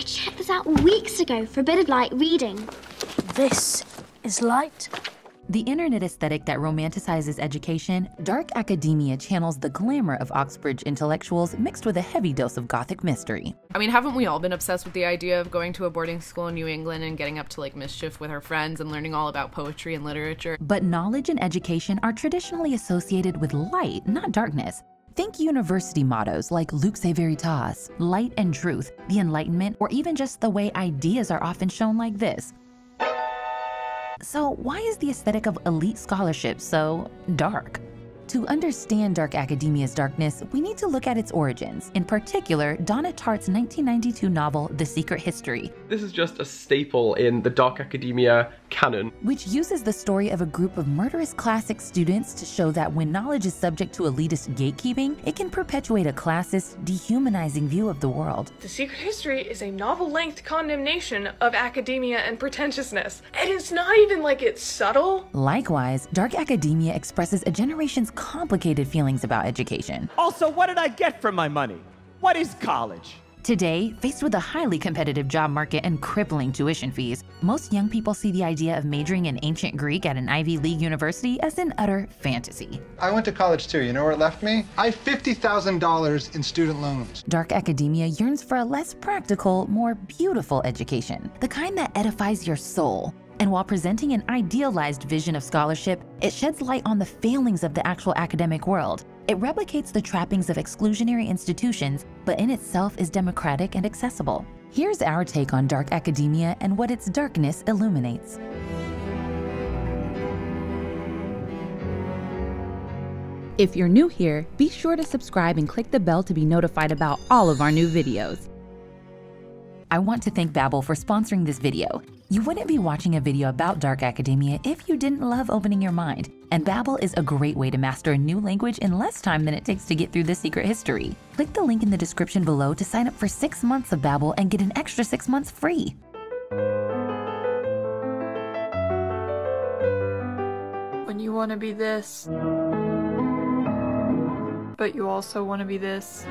I checked this out weeks ago for a bit of light reading. This is light. The internet aesthetic that romanticizes education, dark academia channels the glamour of Oxbridge intellectuals mixed with a heavy dose of gothic mystery. I mean, haven't we all been obsessed with the idea of going to a boarding school in New England and getting up to like mischief with our friends and learning all about poetry and literature? But knowledge and education are traditionally associated with light, not darkness. Think university mottos like Lux et Veritas, light and truth, the Enlightenment, or even just the way ideas are often shown like this. So why is the aesthetic of elite scholarship so dark? To understand dark academia's darkness, we need to look at its origins, in particular, Donna Tartt's 1992 novel, The Secret History. This is just a staple in the dark academia canon, which uses the story of a group of murderous classics students to show that when knowledge is subject to elitist gatekeeping, it can perpetuate a classist, dehumanizing view of the world. The Secret History is a novel-length condemnation of academia and pretentiousness, and it's not even like it's subtle. Likewise, dark academia expresses a generation's complicated feelings about education. Also, what did I get for my money? What is college? Today, faced with a highly competitive job market and crippling tuition fees, most young people see the idea of majoring in ancient Greek at an Ivy League university as an utter fantasy. I went to college too. You know where it left me? I have $50,000 in student loans. Dark academia yearns for a less practical, more beautiful education, the kind that edifies your soul. And while presenting an idealized vision of scholarship, it sheds light on the failings of the actual academic world. It replicates the trappings of exclusionary institutions, but in itself is democratic and accessible. Here's our take on dark academia and what its darkness illuminates. If you're new here, be sure to subscribe and click the bell to be notified about all of our new videos. I want to thank Babbel for sponsoring this video. You wouldn't be watching a video about dark academia if you didn't love opening your mind. And Babbel is a great way to master a new language in less time than it takes to get through The Secret History. Click the link in the description below to sign up for 6 months of Babbel and get an extra 6 months free. When you want to be this, but you also want to be this.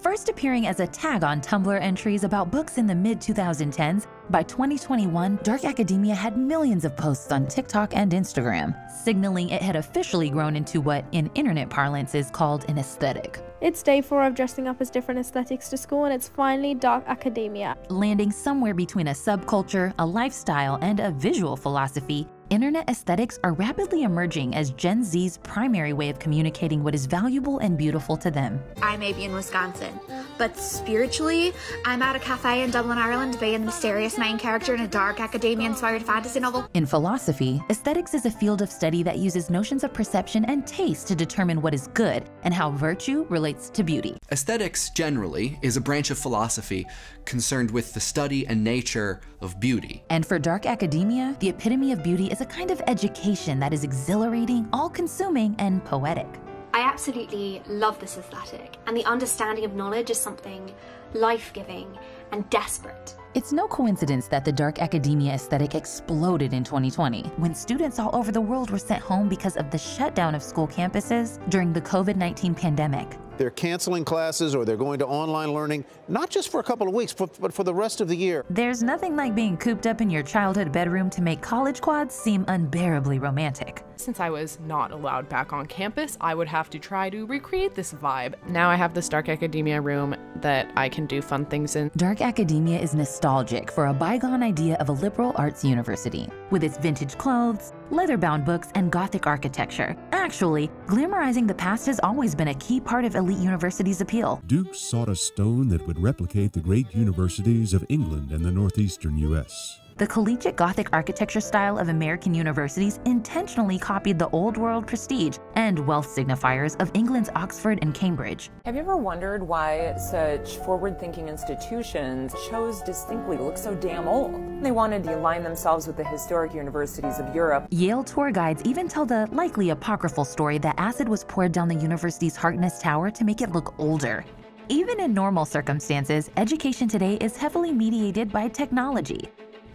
First appearing as a tag on Tumblr entries about books in the mid-2010s, by 2021, dark academia had millions of posts on TikTok and Instagram, signaling it had officially grown into what, in internet parlance, is called an aesthetic. It's day 4 of dressing up as different aesthetics to school, and it's finally dark academia. Landing somewhere between a subculture, a lifestyle, and a visual philosophy, internet aesthetics are rapidly emerging as Gen Z's primary way of communicating what is valuable and beautiful to them. I may be in Wisconsin, but spiritually, I'm at a cafe in Dublin, Ireland, debating the mysterious main character in a dark academia-inspired fantasy novel. In philosophy, aesthetics is a field of study that uses notions of perception and taste to determine what is good and how virtue relates to beauty. Aesthetics, generally, is a branch of philosophy concerned with the study and nature of beauty. And for dark academia, the epitome of beauty is a kind of education that is exhilarating, all-consuming, and poetic. I absolutely love this aesthetic, and the understanding of knowledge is something life-giving and desperate. It's no coincidence that the dark academia aesthetic exploded in 2020, when students all over the world were sent home because of the shutdown of school campuses during the COVID-19 pandemic. They're canceling classes or they're going to online learning, not just for a couple of weeks, but for the rest of the year. There's nothing like being cooped up in your childhood bedroom to make college quads seem unbearably romantic. Since I was not allowed back on campus, I would have to try to recreate this vibe. Now I have this dark academia room that I can do fun things in. Dark academia is nostalgic for a bygone idea of a liberal arts university, with its vintage clothes, leather-bound books, and Gothic architecture. Actually, glamorizing the past has always been a key part of elite universities' appeal. Duke sought a stone that would replicate the great universities of England and the northeastern U.S. The collegiate Gothic architecture style of American universities intentionally copied the old-world prestige and wealth signifiers of England's Oxford and Cambridge. Have you ever wondered why such forward-thinking institutions chose distinctly look so damn old? They wanted to align themselves with the historic universities of Europe. Yale tour guides even tell the likely apocryphal story that acid was poured down the university's Harkness Tower to make it look older. Even in normal circumstances, education today is heavily mediated by technology.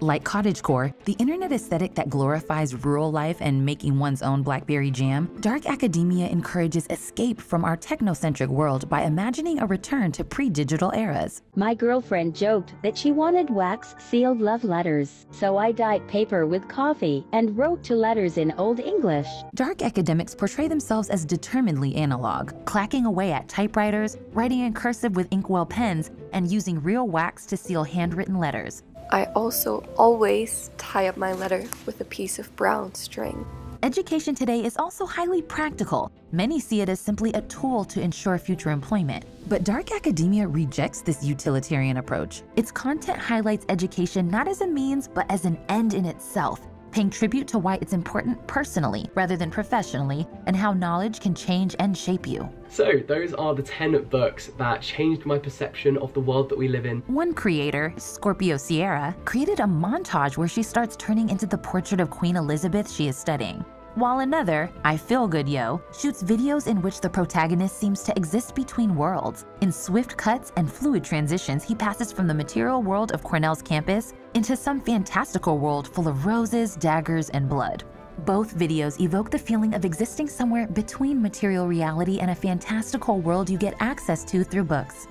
Like Cottagecore, the internet aesthetic that glorifies rural life and making one's own blackberry jam, dark academia encourages escape from our technocentric world by imagining a return to pre-digital eras. My girlfriend joked that she wanted wax-sealed love letters, so I dyed paper with coffee and wrote two letters in Old English. Dark academics portray themselves as determinedly analog, clacking away at typewriters, writing in cursive with inkwell pens, and using real wax to seal handwritten letters. I also always tie up my letter with a piece of brown string. Education today is also highly practical. Many see it as simply a tool to ensure future employment. But dark academia rejects this utilitarian approach. Its content highlights education not as a means, but as an end in itself, paying tribute to why it's important personally rather than professionally, and how knowledge can change and shape you. So those are the 10 books that changed my perception of the world that we live in. One creator, Scorpio Sierra, created a montage where she starts turning into the portrait of Queen Elizabeth she is studying, while another, I Feel Good Yo, shoots videos in which the protagonist seems to exist between worlds. In swift cuts and fluid transitions, he passes from the material world of Cornell's campus into some fantastical world full of roses, daggers, and blood. Both videos evoke the feeling of existing somewhere between material reality and a fantastical world you get access to through books.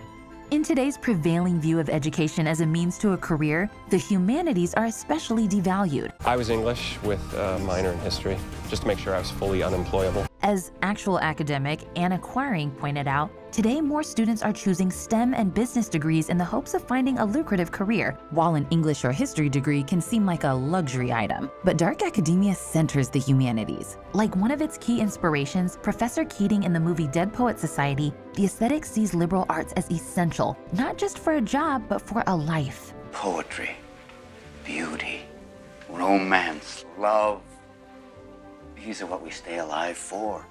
In today's prevailing view of education as a means to a career, the humanities are especially devalued. I was English with a minor in history, just to make sure I was fully unemployable. As actual academic Anna Quiring pointed out, today more students are choosing STEM and business degrees in the hopes of finding a lucrative career, while an English or history degree can seem like a luxury item. But dark academia centers the humanities. Like one of its key inspirations, Professor Keating in the movie Dead Poets Society, the aesthetic sees liberal arts as essential, not just for a job, but for a life. Poetry, beauty, romance, love. These are what we stay alive for.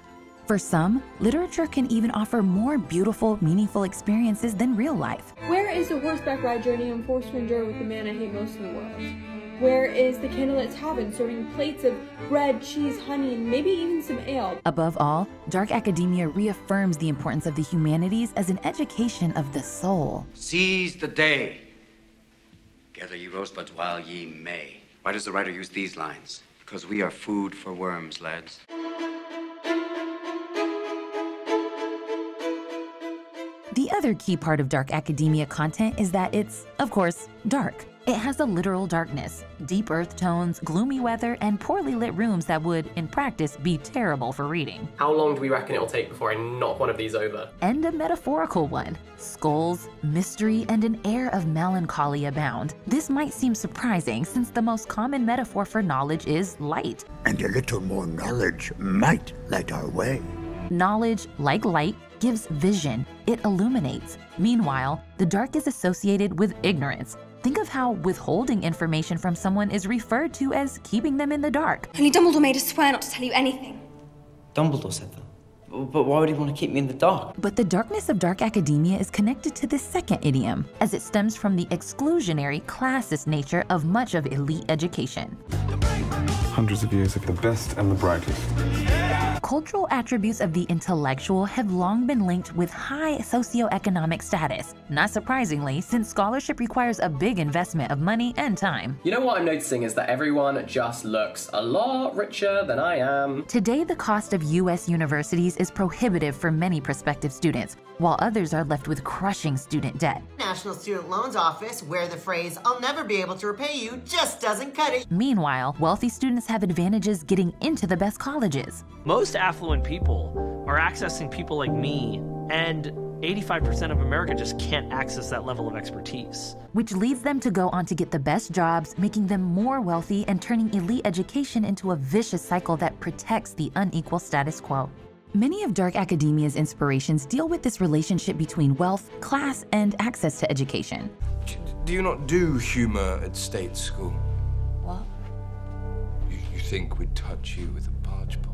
For some, literature can even offer more beautiful, meaningful experiences than real life. Where is the horseback ride journey I'm forced to endure with the man I hate most in the world? Where is the candlelit tavern serving plates of bread, cheese, honey, and maybe even some ale? Above all, dark academia reaffirms the importance of the humanities as an education of the soul. Seize the day. Gather ye rosebuds while ye may. Why does the writer use these lines? Because we are food for worms, lads. The other key part of dark academia content is that it's, of course, dark. It has a literal darkness, deep earth tones, gloomy weather, and poorly lit rooms that would, in practice, be terrible for reading. How long do we reckon it'll take before I knock one of these over? And a metaphorical one. Skulls, mystery, and an air of melancholy abound. This might seem surprising, since the most common metaphor for knowledge is light. And a little more knowledge might light our way. Knowledge, like light, gives vision. It illuminates. Meanwhile, the dark is associated with ignorance. Think of how withholding information from someone is referred to as keeping them in the dark. Only Dumbledore made us swear not to tell you anything. Dumbledore said that. But why would he want to keep me in the dark? But the darkness of dark academia is connected to this second idiom, as it stems from the exclusionary, classist nature of much of elite education. Hundreds of years of the best and the brightest. Cultural attributes of the intellectual have long been linked with high socioeconomic status, not surprisingly, since scholarship requires a big investment of money and time. You know what I'm noticing is that everyone just looks a lot richer than I am. Today, the cost of US universities is prohibitive for many prospective students, while others are left with crushing student debt. National Student Loans Office, where the phrase, "I'll never be able to repay you," just doesn't cut it. Meanwhile, wealthy students have advantages getting into the best colleges. Most affluent people are accessing people like me, and 85% of America just can't access that level of expertise. Which leads them to go on to get the best jobs, making them more wealthy and turning elite education into a vicious cycle that protects the unequal status quo. Many of dark academia's inspirations deal with this relationship between wealth, class, and access to education. Do you not do humor at state school? What? You think we'd touch you with a barge pole?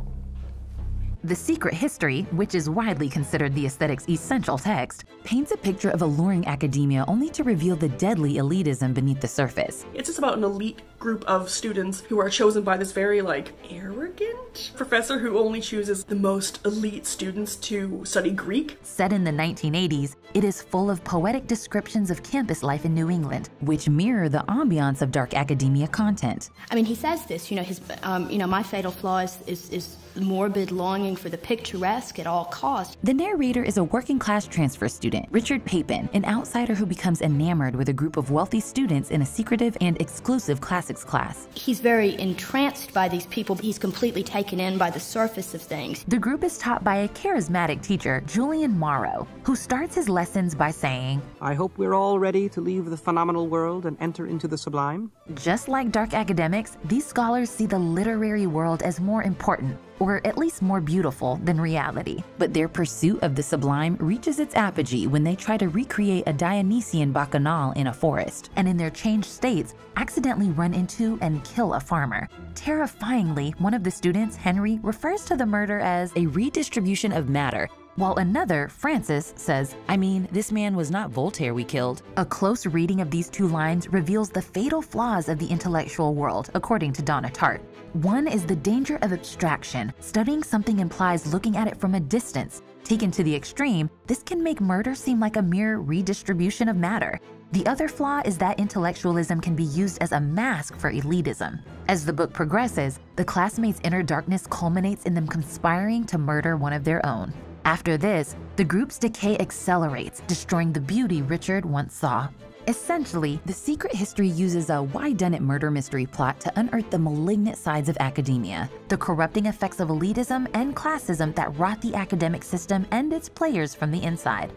The Secret History, which is widely considered the aesthetic's essential text, paints a picture of alluring academia only to reveal the deadly elitism beneath the surface. It's just about an elite group of students who are chosen by this very, like, arrogant professor who only chooses the most elite students to study Greek. Set in the 1980s, it is full of poetic descriptions of campus life in New England, which mirror the ambiance of dark academia content. I mean, he says this, you know, his, my fatal flaw is morbid longing for the picturesque at all costs. The narrator is a working-class transfer student, Richard Papen, an outsider who becomes enamored with a group of wealthy students in a secretive and exclusive classics class. He's very entranced by these people. He's completely taken in by the surface of things. The group is taught by a charismatic teacher, Julian Morrow, who starts his lessons by saying, "I hope we're all ready to leave the phenomenal world and enter into the sublime." Just like dark academics, these scholars see the literary world as more important, or at least more beautiful, than reality. But their pursuit of the sublime reaches its apogee when they try to recreate a Dionysian bacchanal in a forest, and in their changed states, accidentally run into and kill a farmer. Terrifyingly, one of the students, Henry, refers to the murder as a redistribution of matter, while another, Francis, says, "I mean, this man was not Voltaire we killed." A close reading of these two lines reveals the fatal flaws of the intellectual world, according to Donna Tartt. One is the danger of abstraction. Studying something implies looking at it from a distance. Taken to the extreme, this can make murder seem like a mere redistribution of matter. The other flaw is that intellectualism can be used as a mask for elitism. As the book progresses, the classmates' inner darkness culminates in them conspiring to murder one of their own. After this, the group's decay accelerates, destroying the beauty Richard once saw. Essentially, The Secret History uses a why-done-it murder mystery plot to unearth the malignant sides of academia, the corrupting effects of elitism and classism that rot the academic system and its players from the inside.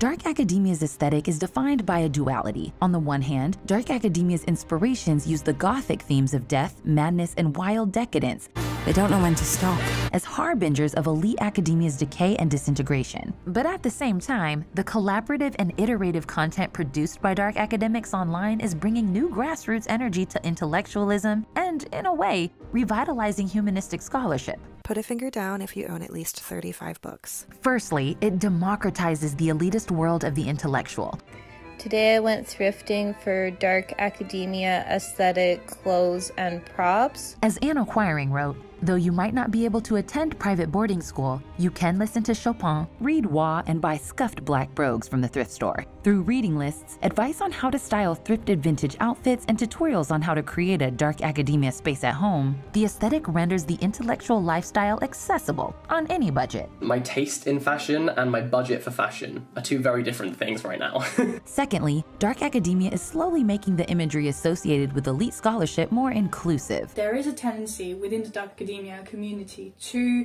Dark academia's aesthetic is defined by a duality. On the one hand, dark academia's inspirations use the Gothic themes of death, madness, and wild decadence. They don't know when to stop, as harbingers of elite academia's decay and disintegration. But at the same time, the collaborative and iterative content produced by dark academics online is bringing new grassroots energy to intellectualism and, in a way, revitalizing humanistic scholarship. Put a finger down if you own at least 35 books. Firstly, it democratizes the elitist world of the intellectual. Today I went thrifting for dark academia aesthetic clothes and props. As Anna Quiring wrote, "Though you might not be able to attend private boarding school, you can listen to Chopin, read Waugh, and buy scuffed black brogues from the thrift store." Through reading lists, advice on how to style thrifted vintage outfits, and tutorials on how to create a dark academia space at home, the aesthetic renders the intellectual lifestyle accessible on any budget. My taste in fashion and my budget for fashion are two very different things right now. Secondly, dark academia is slowly making the imagery associated with elite scholarship more inclusive. There is a tendency within the dark academia community to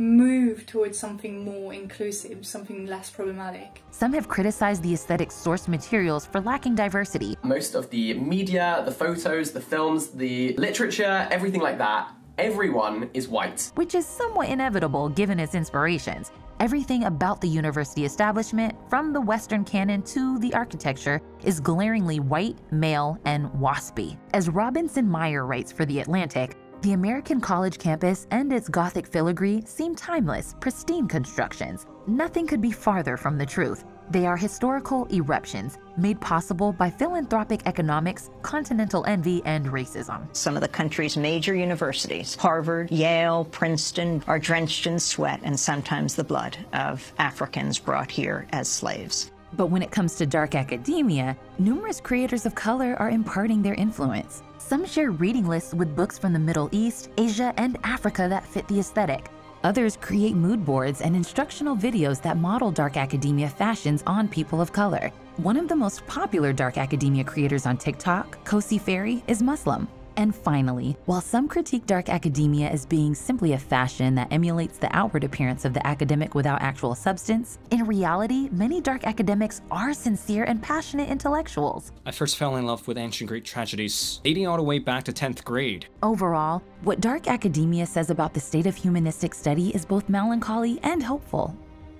move towards something more inclusive, something less problematic. Some have criticized the aesthetic source materials for lacking diversity. Most of the media, the photos, the films, the literature, everything like that, everyone is white. Which is somewhat inevitable given its inspirations. Everything about the university establishment, from the Western canon to the architecture, is glaringly white, male, and waspy. As Robinson Meyer writes for The Atlantic, "The American college campus and its Gothic filigree seem timeless, pristine constructions. Nothing could be farther from the truth. They are historical eruptions, made possible by philanthropic economics, continental envy, and racism." Some of the country's major universities, Harvard, Yale, Princeton, are drenched in sweat and sometimes the blood of Africans brought here as slaves. But when it comes to dark academia, numerous creators of color are imparting their influence. Some share reading lists with books from the Middle East, Asia, and Africa that fit the aesthetic. Others create mood boards and instructional videos that model dark academia fashions on people of color. One of the most popular dark academia creators on TikTok, Kosi Ferry, is Muslim. And finally, while some critique dark academia as being simply a fashion that emulates the outward appearance of the academic without actual substance, in reality, many dark academics are sincere and passionate intellectuals. I first fell in love with ancient Greek tragedies, dating all the way back to 10th grade. Overall, what dark academia says about the state of humanistic study is both melancholy and hopeful.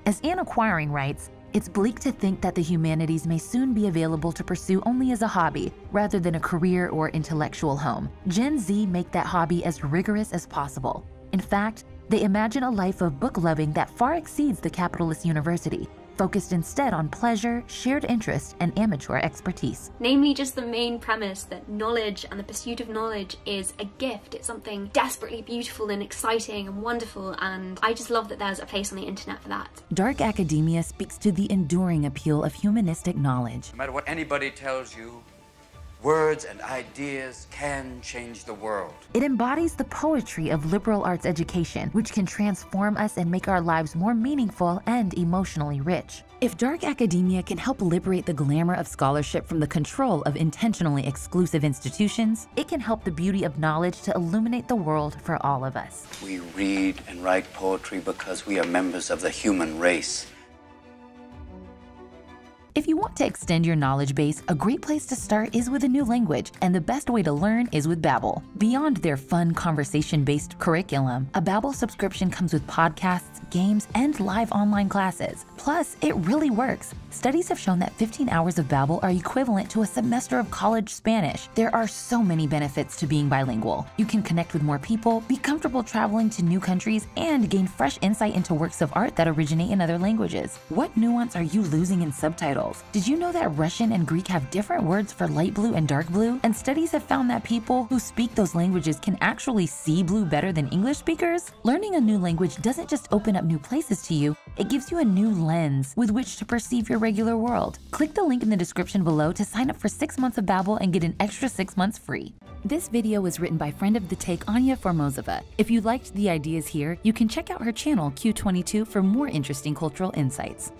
As Anna Quiring writes, "It's bleak to think that the humanities may soon be available to pursue only as a hobby, rather than a career or intellectual home. Gen Z make that hobby as rigorous as possible. In fact, they imagine a life of book loving that far exceeds the capitalist university, focused instead on pleasure, shared interest, and amateur expertise. Namely, just the main premise that knowledge and the pursuit of knowledge is a gift. It's something desperately beautiful and exciting and wonderful, and I just love that there's a place on the internet for that. Dark academia speaks to the enduring appeal of humanistic knowledge. No matter what anybody tells you, words and ideas can change the world. It embodies the poetry of liberal arts education, which can transform us and make our lives more meaningful and emotionally rich. If dark academia can help liberate the glamour of scholarship from the control of intentionally exclusive institutions, it can help the beauty of knowledge to illuminate the world for all of us. We read and write poetry because we are members of the human race. If you want to extend your knowledge base, a great place to start is with a new language, and the best way to learn is with Babbel. Beyond their fun conversation-based curriculum, a Babbel subscription comes with podcasts, games, and live online classes. Plus, it really works. Studies have shown that 15 hours of Babbel are equivalent to a semester of college Spanish. There are so many benefits to being bilingual. You can connect with more people, be comfortable traveling to new countries, and gain fresh insight into works of art that originate in other languages. What nuance are you losing in subtitles? Did you know that Russian and Greek have different words for light blue and dark blue? And studies have found that people who speak those languages can actually see blue better than English speakers? Learning a new language doesn't just open up new places to you, it gives you a new lens with which to perceive your regular world. Click the link in the description below to sign up for 6 months of Babbel and get an extra 6 months free. This video was written by friend of the take Anya Formozova. If you liked the ideas here, you can check out her channel Q22 for more interesting cultural insights.